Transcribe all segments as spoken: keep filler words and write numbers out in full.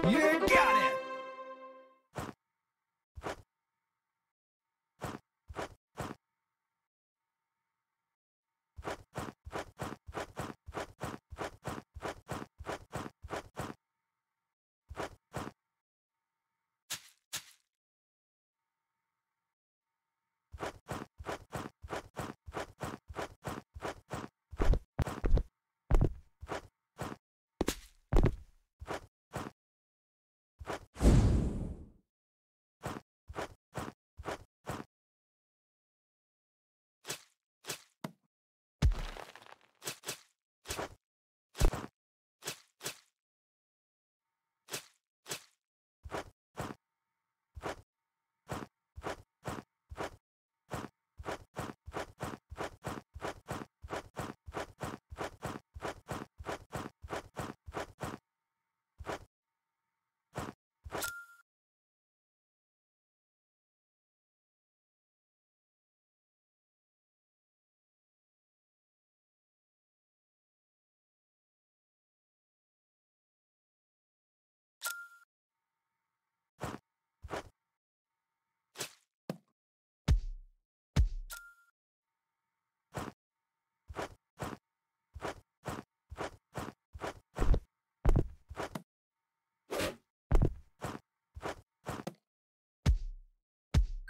You got it!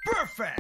Perfect!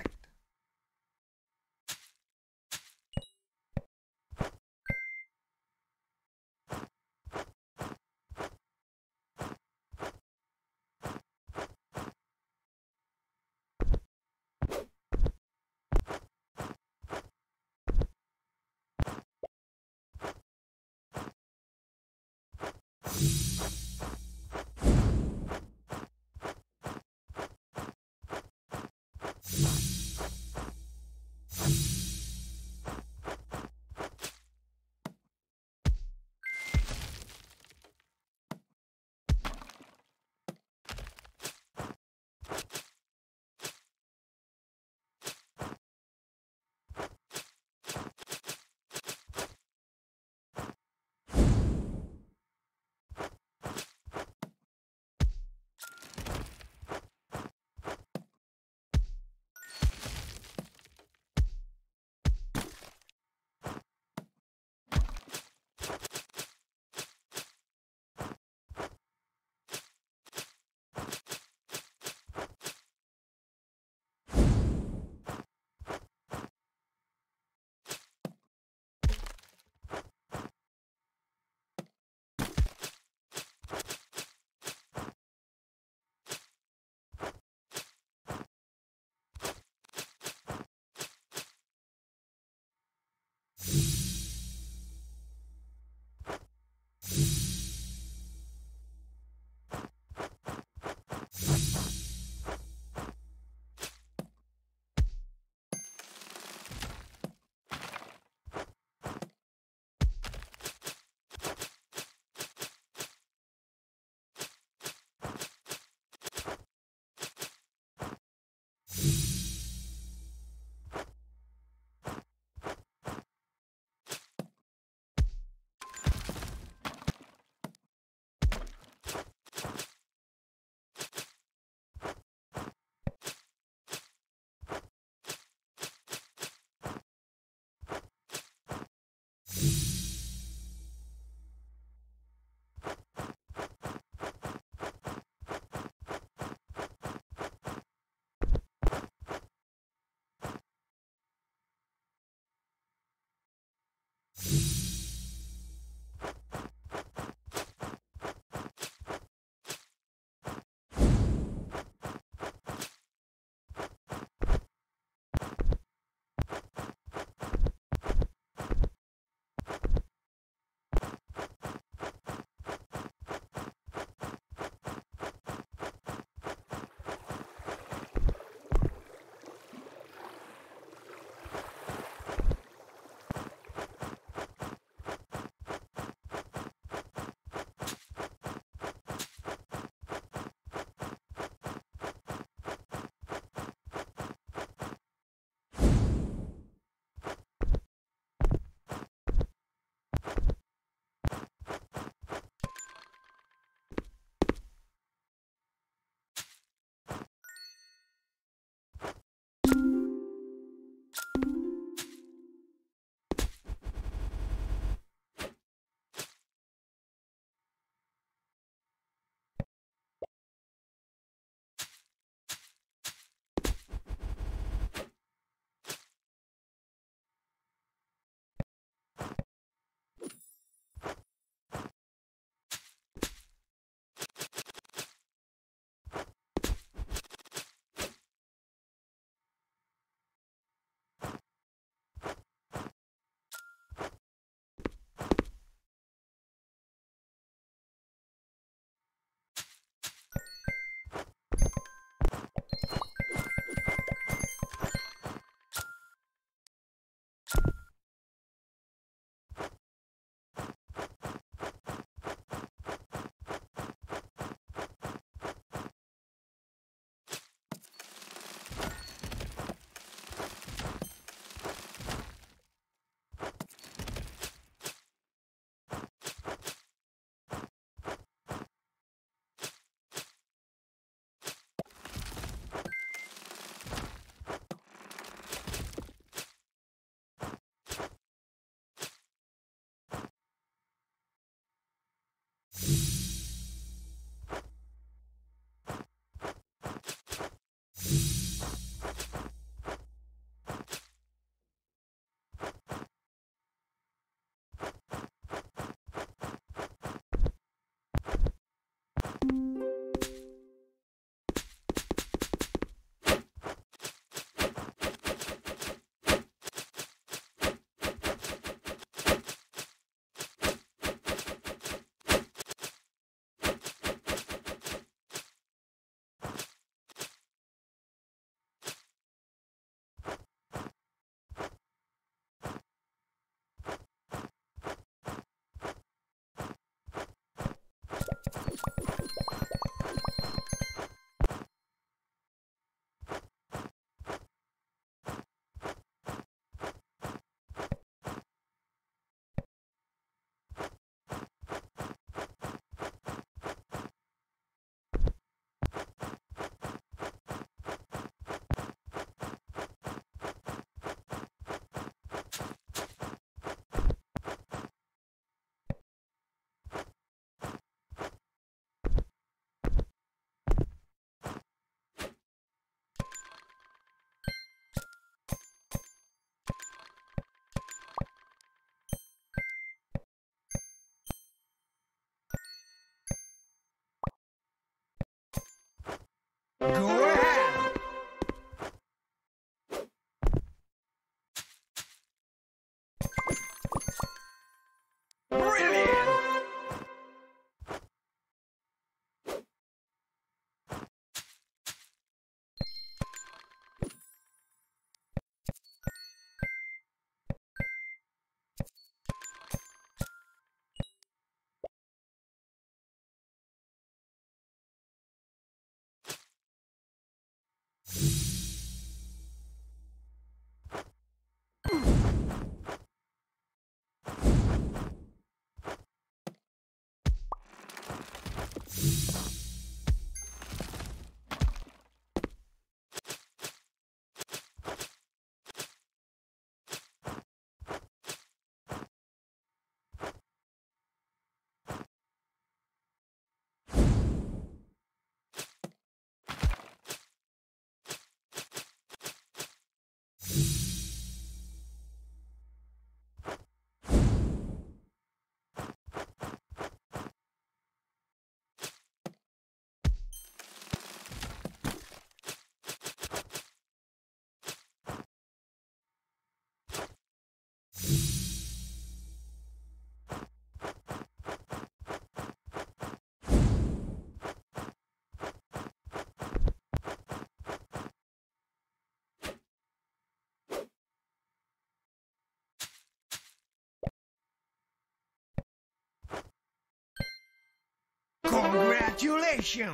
Congratulations!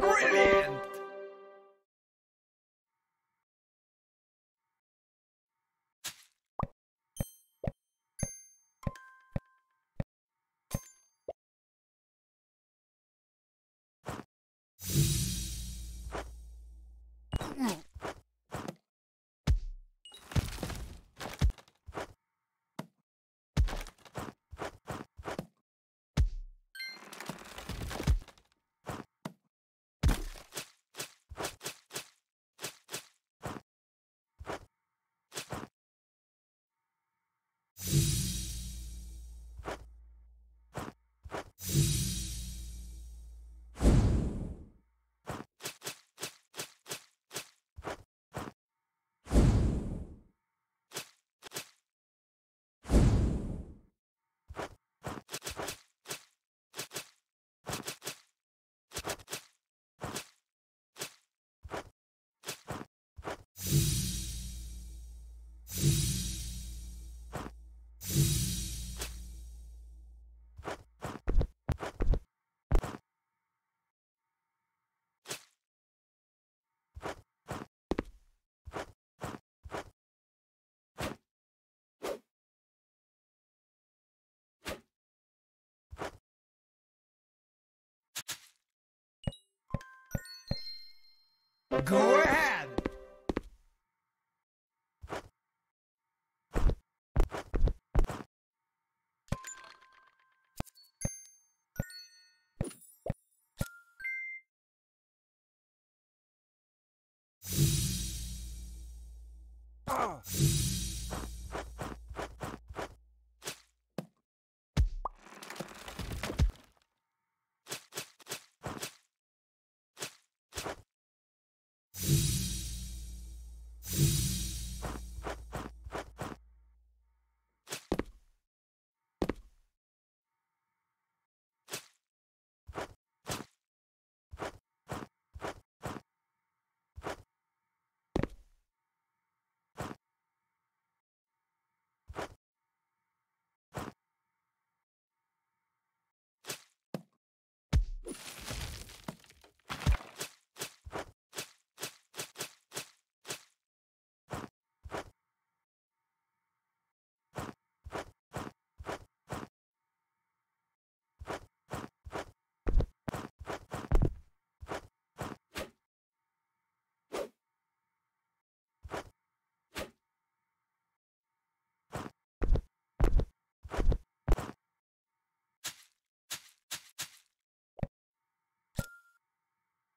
Brilliant! Go ahead! Oh.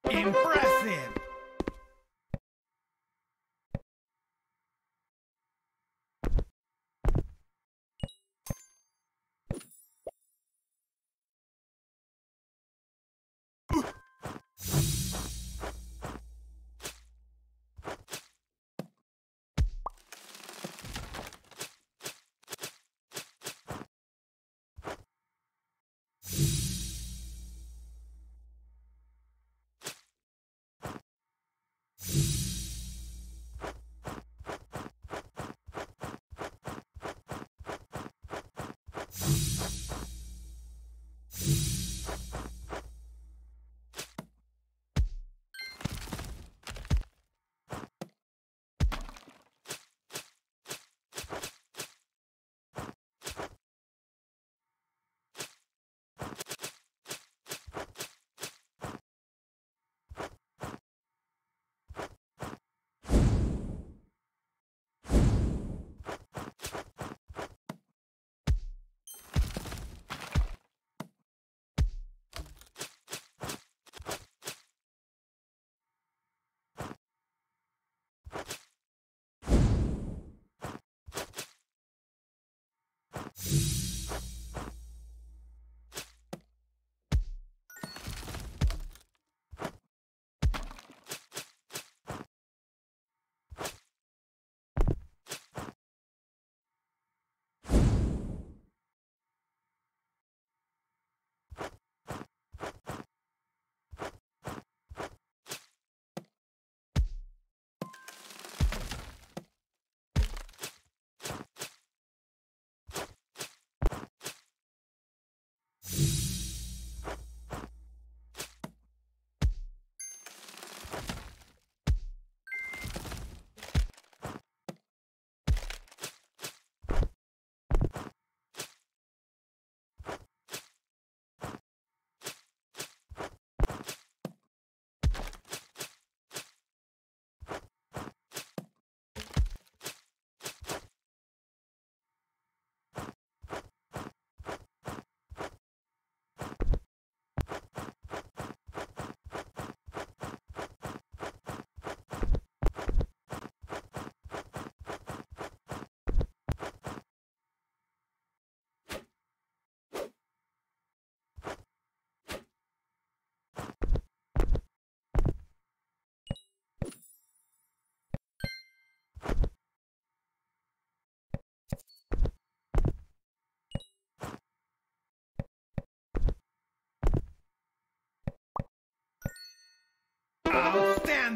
Impressive!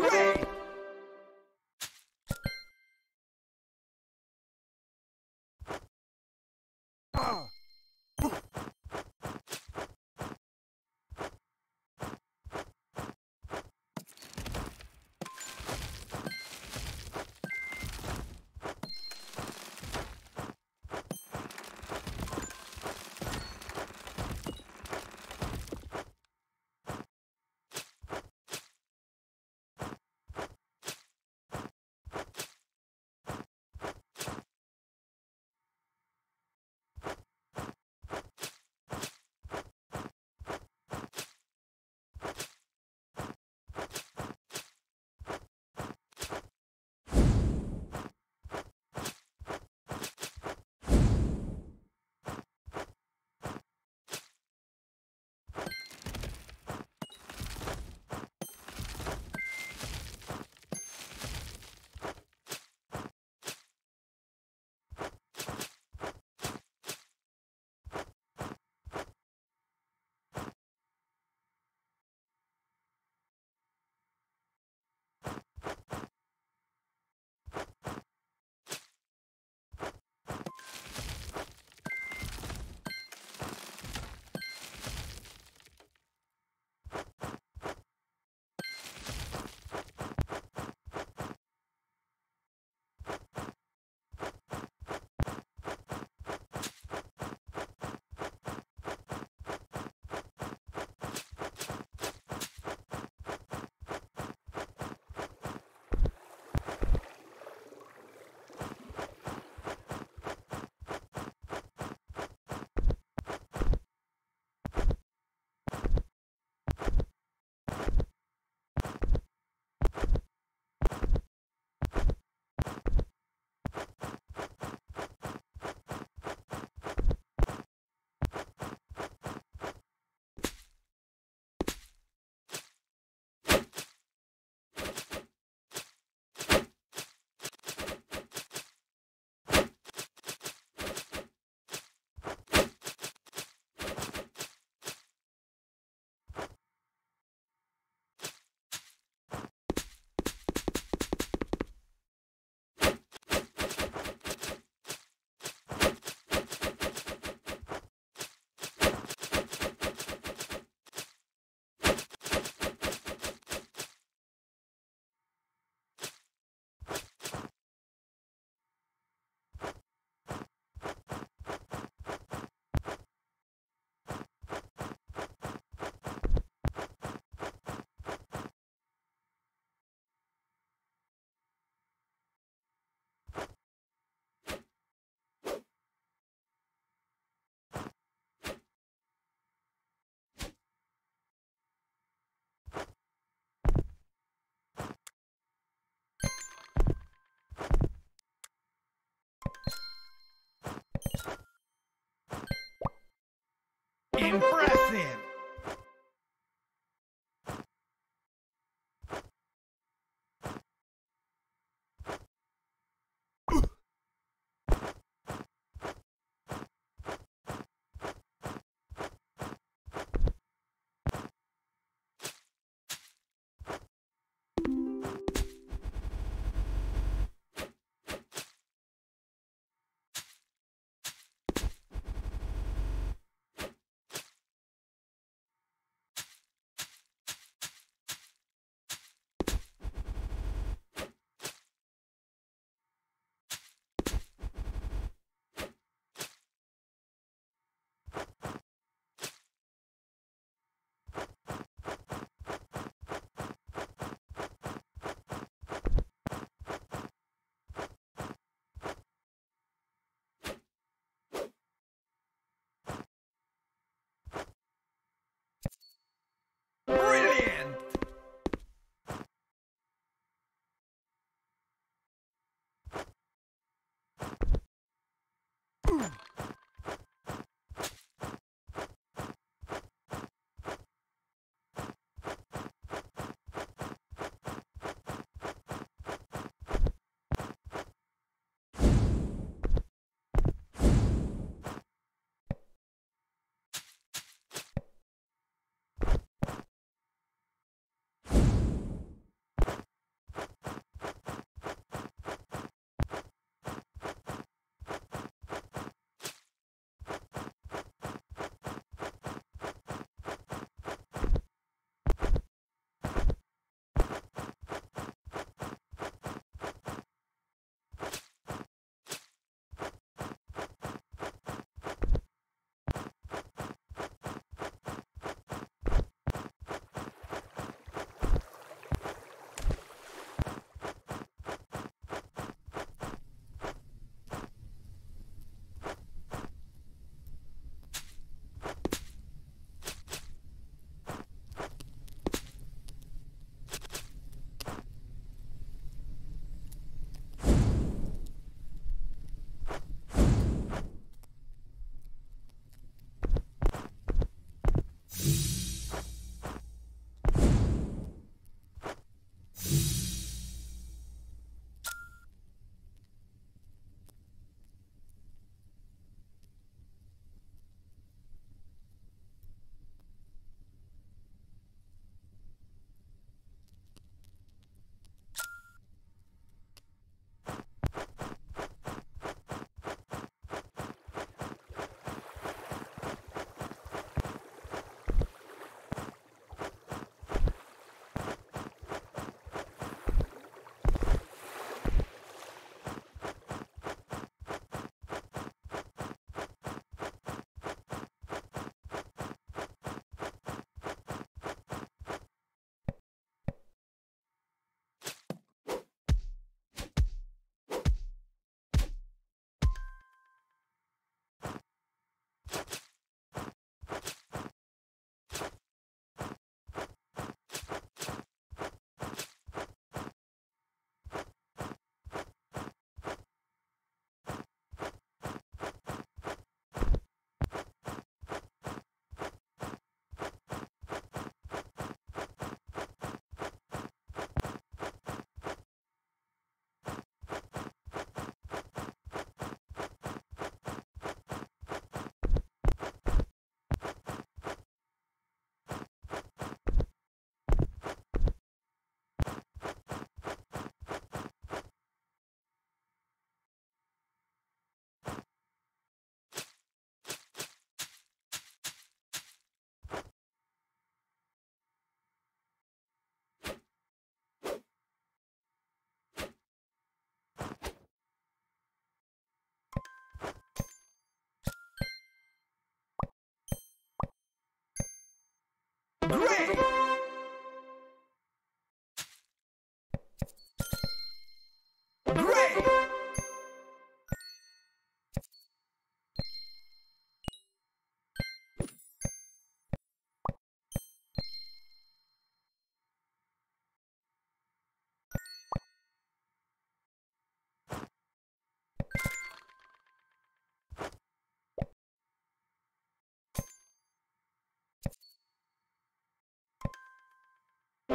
Great! Oh. Impressive!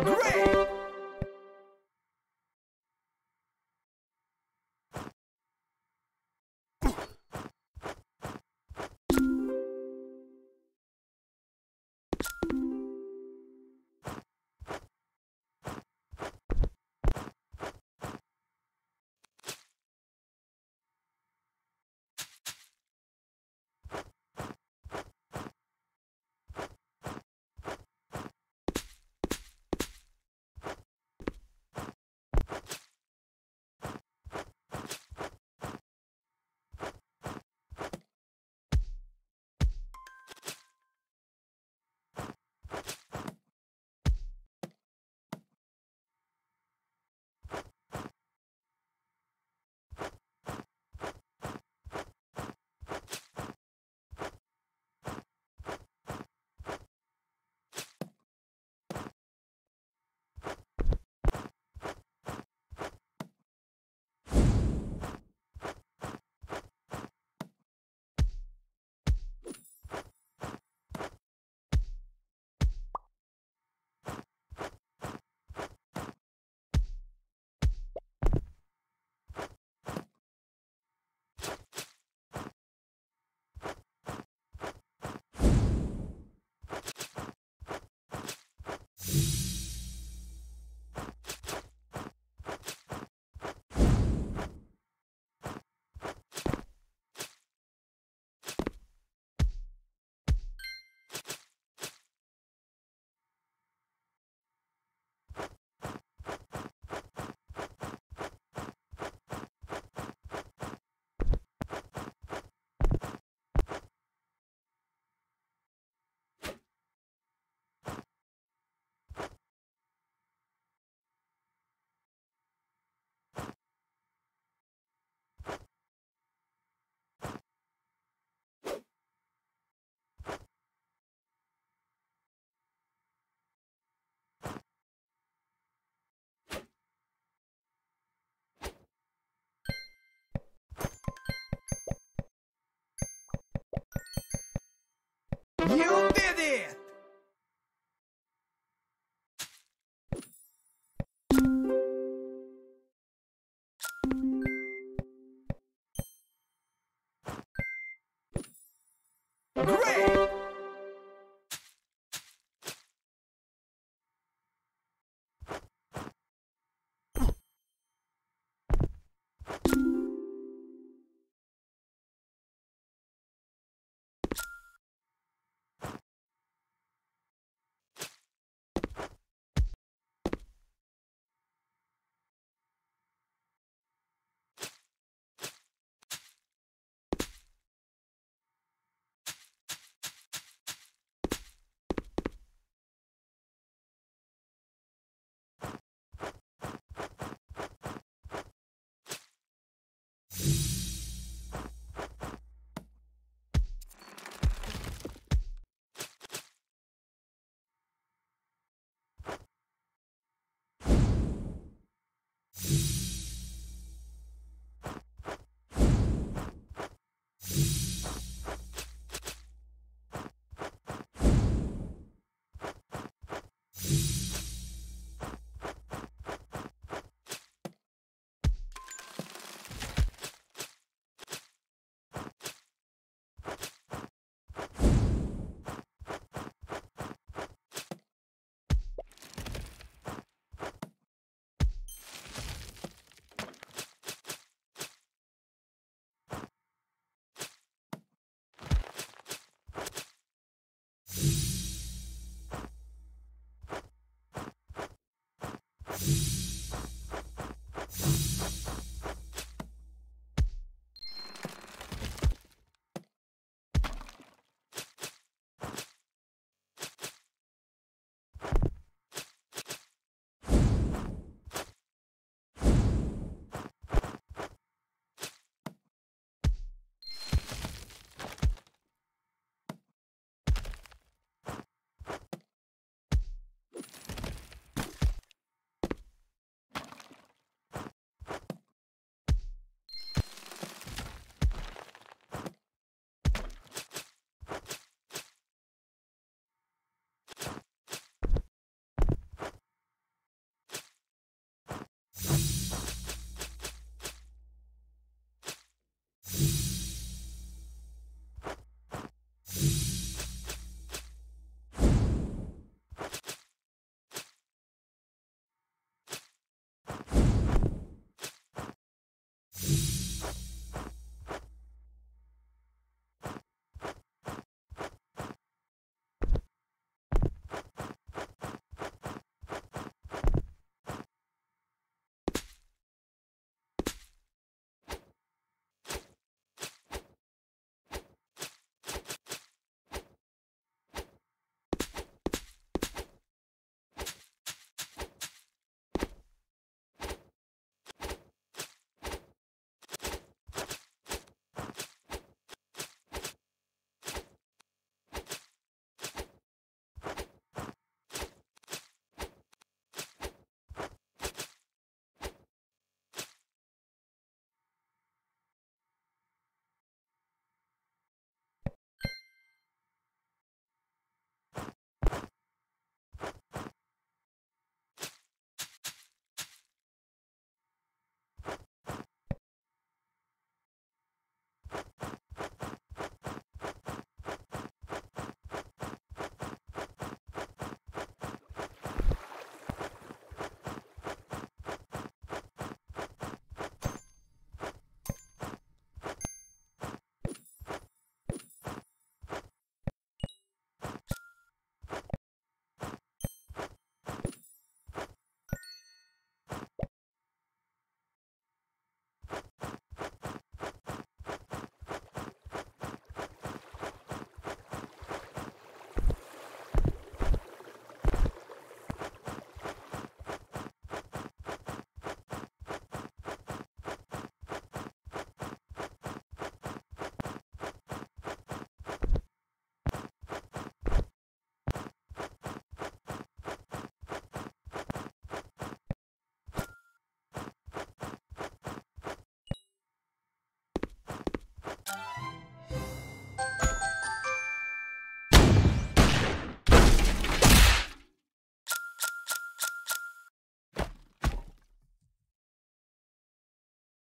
Great!